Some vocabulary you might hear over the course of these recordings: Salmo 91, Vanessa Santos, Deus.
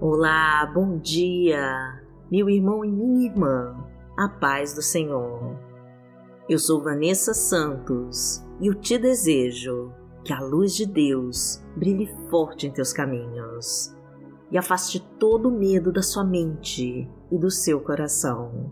Olá, bom dia, meu irmão e minha irmã, a paz do Senhor. Eu sou Vanessa Santos e eu te desejo que a luz de Deus brilhe forte em teus caminhos e afaste todo o medo da sua mente e do seu coração.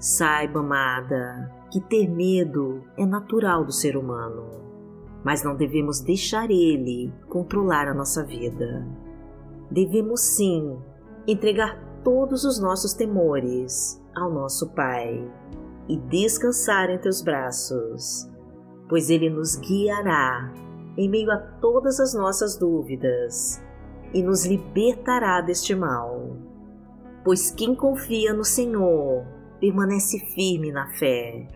Saiba, amada, que ter medo é natural do ser humano, mas não devemos deixar ele controlar a nossa vida. Devemos sim entregar todos os nossos temores ao nosso Pai e descansar em teus braços, pois Ele nos guiará em meio a todas as nossas dúvidas e nos libertará deste mal. Pois quem confia no Senhor permanece firme na fé,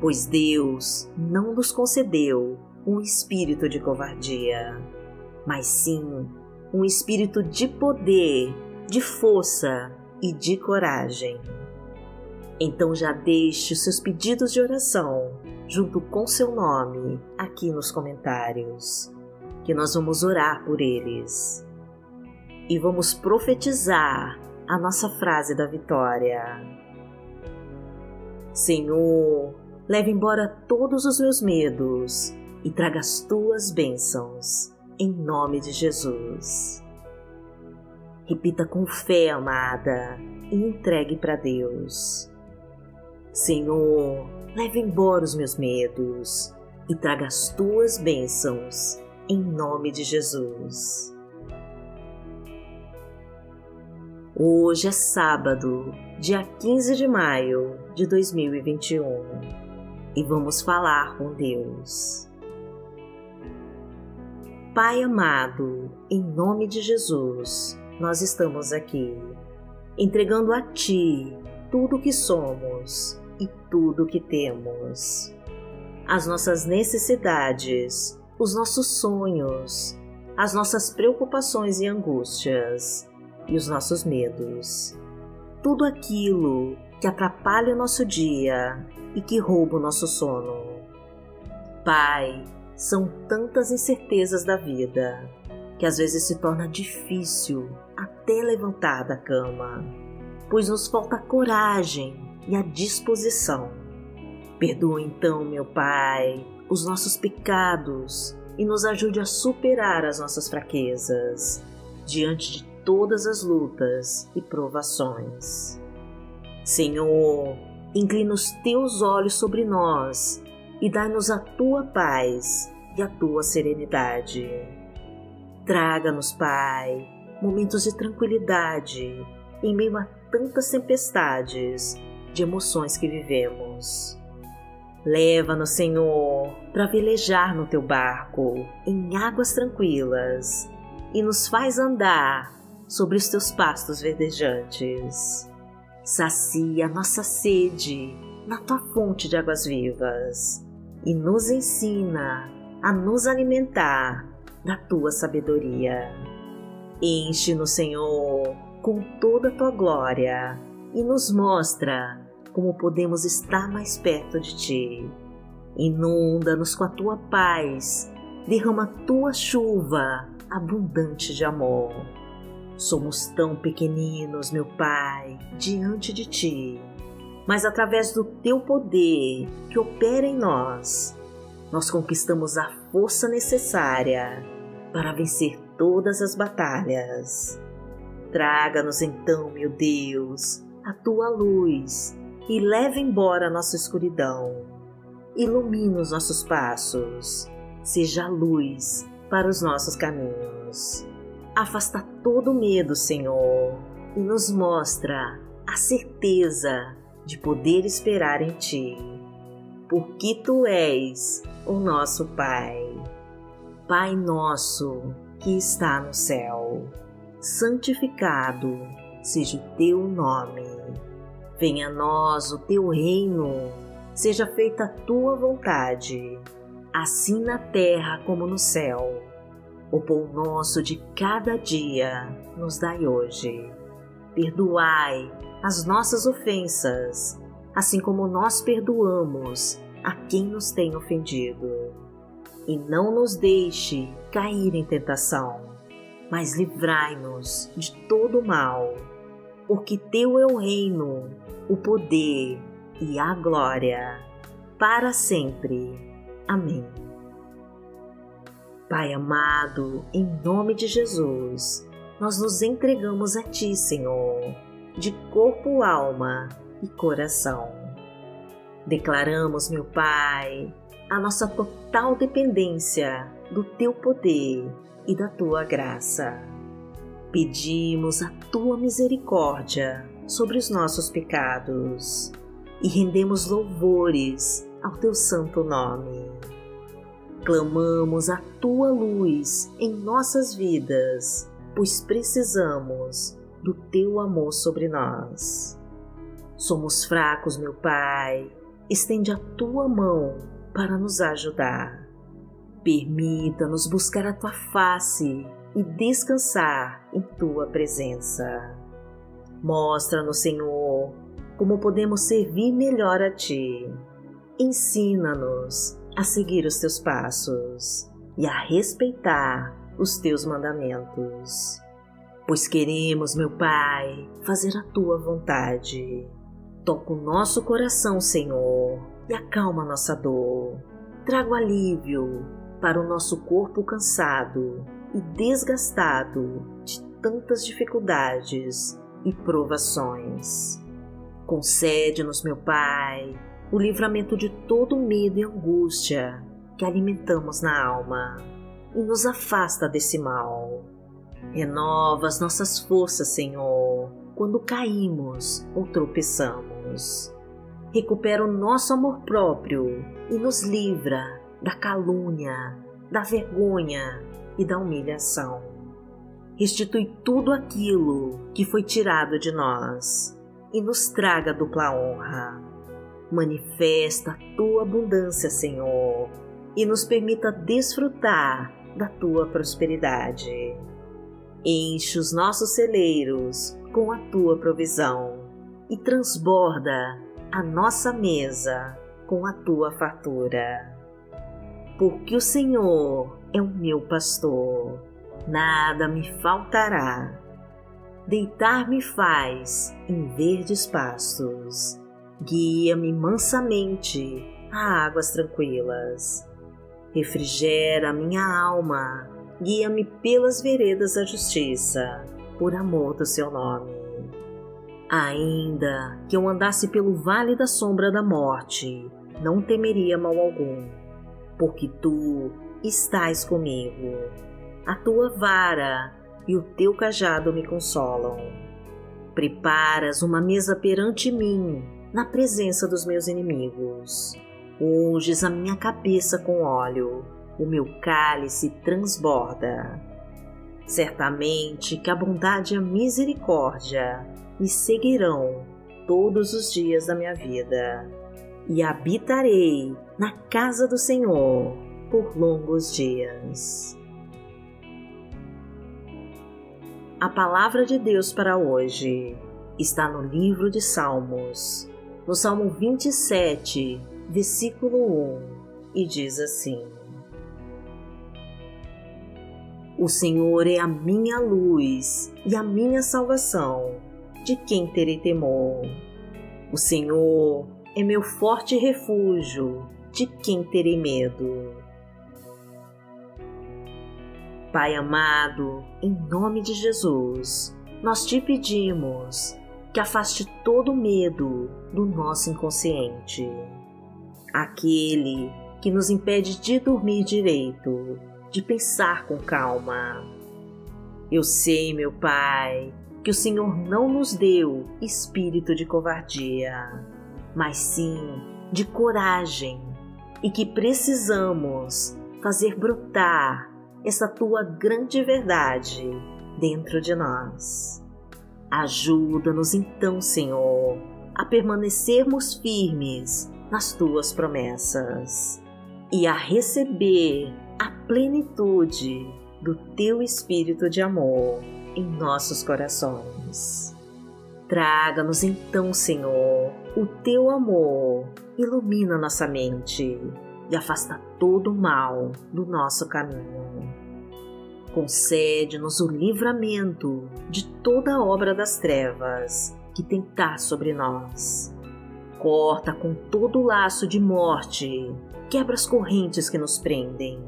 pois Deus não nos concedeu um espírito de covardia, mas sim um espírito de poder, de força e de coragem. Então já deixe seus pedidos de oração junto com seu nome aqui nos comentários, que nós vamos orar por eles. E vamos profetizar a nossa frase da vitória. Senhor, leva embora todos os meus medos e traga as tuas bênçãos. Em nome de Jesus. Repita com fé, amada, e entregue para Deus. Senhor, leva embora os meus medos e traga as tuas bênçãos, em nome de Jesus. Hoje é sábado, dia 15 de maio de 2021, e vamos falar com Deus. Pai amado, em nome de Jesus, nós estamos aqui, entregando a Ti tudo o que somos e tudo o que temos. As nossas necessidades, os nossos sonhos, as nossas preocupações e angústias, e os nossos medos. Tudo aquilo que atrapalha o nosso dia e que rouba o nosso sono. Pai, são tantas incertezas da vida, que às vezes se torna difícil até levantar da cama, pois nos falta a coragem e a disposição. Perdoa então, meu Pai, os nossos pecados e nos ajude a superar as nossas fraquezas, diante de todas as lutas e provações. Senhor, inclina os teus olhos sobre nós e dai-nos a Tua paz e a Tua serenidade. Traga-nos, Pai, momentos de tranquilidade em meio a tantas tempestades de emoções que vivemos. Leva-nos, Senhor, para velejar no Teu barco em águas tranquilas e nos faz andar sobre os Teus pastos verdejantes. Sacia nossa sede na Tua fonte de águas vivas e nos ensina a nos alimentar da Tua sabedoria. Enche-nos, Senhor, com toda a Tua glória e nos mostra como podemos estar mais perto de Ti. Inunda-nos com a Tua paz, derrama a Tua chuva abundante de amor. Somos tão pequeninos, meu Pai, diante de Ti, mas através do Teu poder que opera em nós, nós conquistamos a força necessária para vencer todas as batalhas. Traga-nos então, meu Deus, a Tua luz e leva embora a nossa escuridão. Ilumina os nossos passos, seja a luz para os nossos caminhos. Afasta todo medo, Senhor, e nos mostra a certeza de poder esperar em Ti, porque Tu és o nosso Pai. Pai nosso que está no céu, santificado seja o Teu nome. Venha a nós o Teu reino, seja feita a Tua vontade, assim na terra como no céu. O pão nosso de cada dia nos dai hoje. Perdoai as nossas ofensas, assim como nós perdoamos a quem nos tem ofendido. E não nos deixe cair em tentação, mas livrai-nos de todo mal, porque teu é o reino, o poder e a glória, para sempre. Amém. Pai amado, em nome de Jesus, nós nos entregamos a Ti, Senhor, de corpo, alma e coração. Declaramos, meu Pai, a nossa total dependência do Teu poder e da Tua graça. Pedimos a Tua misericórdia sobre os nossos pecados e rendemos louvores ao Teu santo nome. Clamamos a Tua luz em nossas vidas, pois precisamos do Teu amor sobre nós. Somos fracos, meu Pai, estende a Tua mão para nos ajudar. Permita-nos buscar a Tua face e descansar em Tua presença. Mostra-nos, Senhor, como podemos servir melhor a Ti. Ensina-nos a seguir os Teus passos e a respeitar os Teus mandamentos. Pois queremos, meu Pai, fazer a Tua vontade. Toca o nosso coração, Senhor, e acalma nossa dor. Traga alívio para o nosso corpo cansado e desgastado de tantas dificuldades e provações. Concede-nos, meu Pai, o livramento de todo medo e angústia que alimentamos na alma e nos afasta desse mal. Renova as nossas forças, Senhor, quando caímos ou tropeçamos. Recupera o nosso amor próprio e nos livra da calúnia, da vergonha e da humilhação. Restitui tudo aquilo que foi tirado de nós e nos traga dupla honra. Manifesta a Tua abundância, Senhor, e nos permita desfrutar da Tua prosperidade. Enche os nossos celeiros com a Tua provisão e transborda a nossa mesa com a Tua fartura. Porque o Senhor é o meu pastor, nada me faltará. Deitar-me faz em verdes pastos, guia-me mansamente a águas tranquilas. Refrigera minha alma, guia-me pelas veredas da justiça, por amor do Seu nome. Ainda que eu andasse pelo vale da sombra da morte, não temeria mal algum, porque Tu estás comigo. A Tua vara e o Teu cajado me consolam. Preparas uma mesa perante mim, na presença dos meus inimigos. Unges a minha cabeça com óleo, o meu cálice transborda. Certamente que a bondade e a misericórdia me seguirão todos os dias da minha vida, e habitarei na casa do Senhor por longos dias. A palavra de Deus para hoje está no livro de Salmos, no Salmo 27, versículo 1, e diz assim: O Senhor é a minha luz e a minha salvação, de quem terei temor? O Senhor é meu forte refúgio, de quem terei medo? Pai amado, em nome de Jesus, nós Te pedimos que afaste todo o medo do nosso inconsciente, aquele que nos impede de dormir direito, de pensar com calma. Eu sei, meu Pai, que o Senhor não nos deu espírito de covardia, mas sim de coragem, e que precisamos fazer brotar essa Tua grande verdade dentro de nós. Ajuda-nos então, Senhor, a permanecermos firmes nas Tuas promessas e a receber a plenitude do Teu Espírito de amor em nossos corações. Traga-nos então, Senhor, o Teu amor, ilumina nossa mente e afasta todo o mal do nosso caminho. concede-nos o livramento de toda a obra das trevas que tentar sobre nós. Corta com todo o laço de morte, quebra as correntes que nos prendem,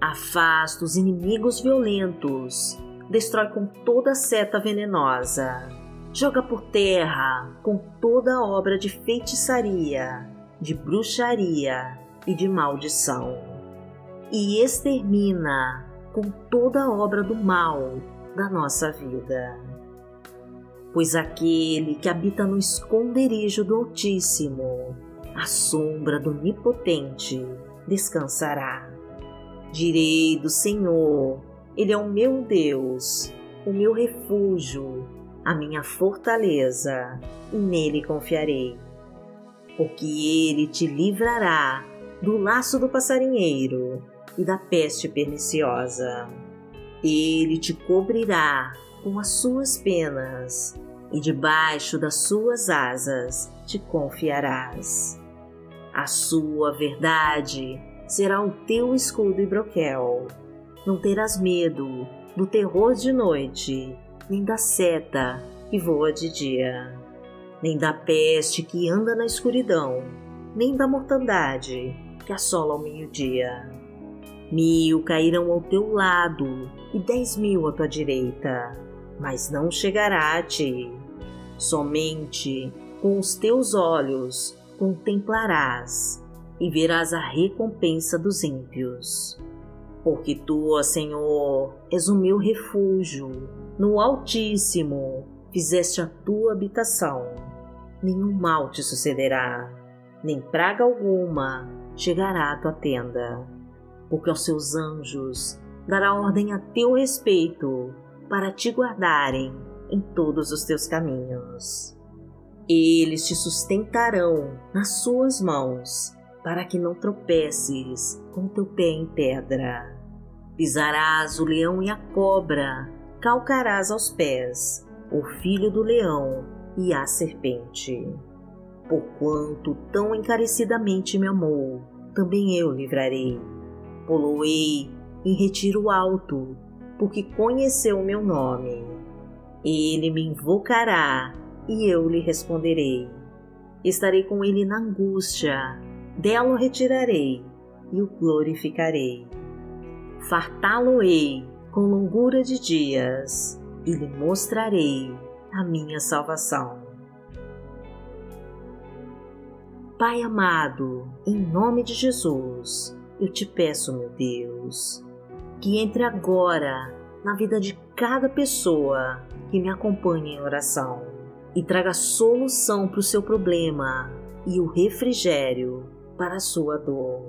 afasta os inimigos violentos, destrói com toda seta venenosa, joga por terra com toda a obra de feitiçaria, de bruxaria e de maldição, e extermina com toda a obra do mal da nossa vida. Pois aquele que habita no esconderijo do Altíssimo, à sombra do Onipotente, descansará. Direi do Senhor, Ele é o meu Deus, o meu refúgio, a minha fortaleza, e nele confiarei. Porque Ele te livrará do laço do passarinheiro e da peste perniciosa. Ele te cobrirá com as suas penas, e debaixo das suas asas te confiarás. A sua verdade será o teu escudo e broquel. Não terás medo do terror de noite, nem da seta que voa de dia, nem da peste que anda na escuridão, nem da mortandade que assola ao meio-dia. 1000 cairão ao teu lado e 10.000 à tua direita, mas não chegará a ti. Somente com os teus olhos contemplarás e verás a recompensa dos ímpios. Porque tu, ó Senhor, és o meu refúgio, no Altíssimo fizeste a tua habitação. Nenhum mal te sucederá, nem praga alguma chegará à tua tenda. Porque aos seus anjos dará ordem a teu respeito, para te guardarem em todos os teus caminhos. Eles te sustentarão nas suas mãos, para que não tropeces com teu pé em pedra. Pisarás o leão e a cobra, calcarás aos pés o filho do leão e a serpente. Porquanto tão encarecidamente me amou, também eu livrarei. Poloei em retiro alto, porque conheceu o meu nome. Ele me invocará e eu lhe responderei. Estarei com ele na angústia, dela o retirarei e o glorificarei. Fartá-lo-ei com longura de dias e lhe mostrarei a minha salvação. Pai amado, em nome de Jesus, eu te peço, meu Deus, que entre agora na vida de cada pessoa que me acompanha em oração e traga solução para o seu problema e o refrigério para a sua dor.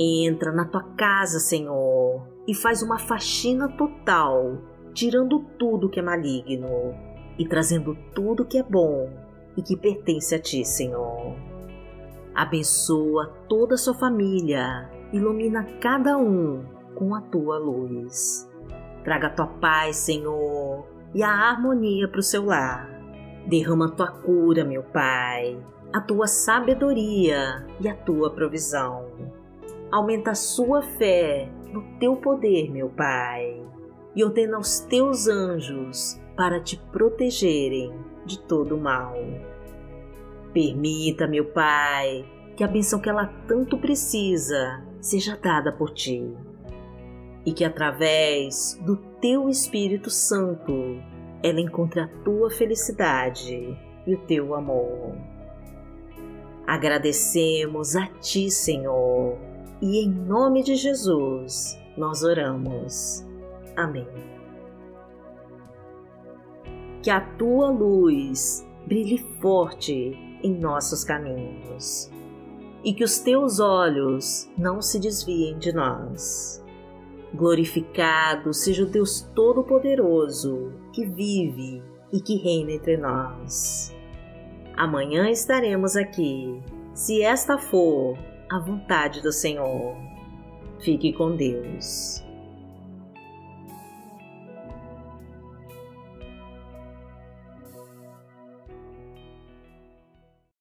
Entra na tua casa, Senhor, e faz uma faxina total, tirando tudo que é maligno e trazendo tudo que é bom e que pertence a ti, Senhor. Abençoa toda a sua família, ilumina cada um com a tua luz. Traga a tua paz, Senhor, e a harmonia para o seu lar. Derrama a tua cura, meu Pai, a tua sabedoria e a tua provisão. Aumenta a sua fé no teu poder, meu Pai, e ordena aos teus anjos para te protegerem de todo o mal. Permita, meu Pai, que a bênção que ela tanto precisa seja dada por ti. E que através do teu Espírito Santo ela encontre a tua felicidade e o teu amor. Agradecemos a ti, Senhor, e em nome de Jesus nós oramos. Amém. Que a tua luz brilhe forte em nossos caminhos e que os teus olhos não se desviem de nós. Glorificado seja o Deus Todo-Poderoso, que vive e que reina entre nós. Amanhã estaremos aqui, se esta for a vontade do Senhor. Fique com Deus.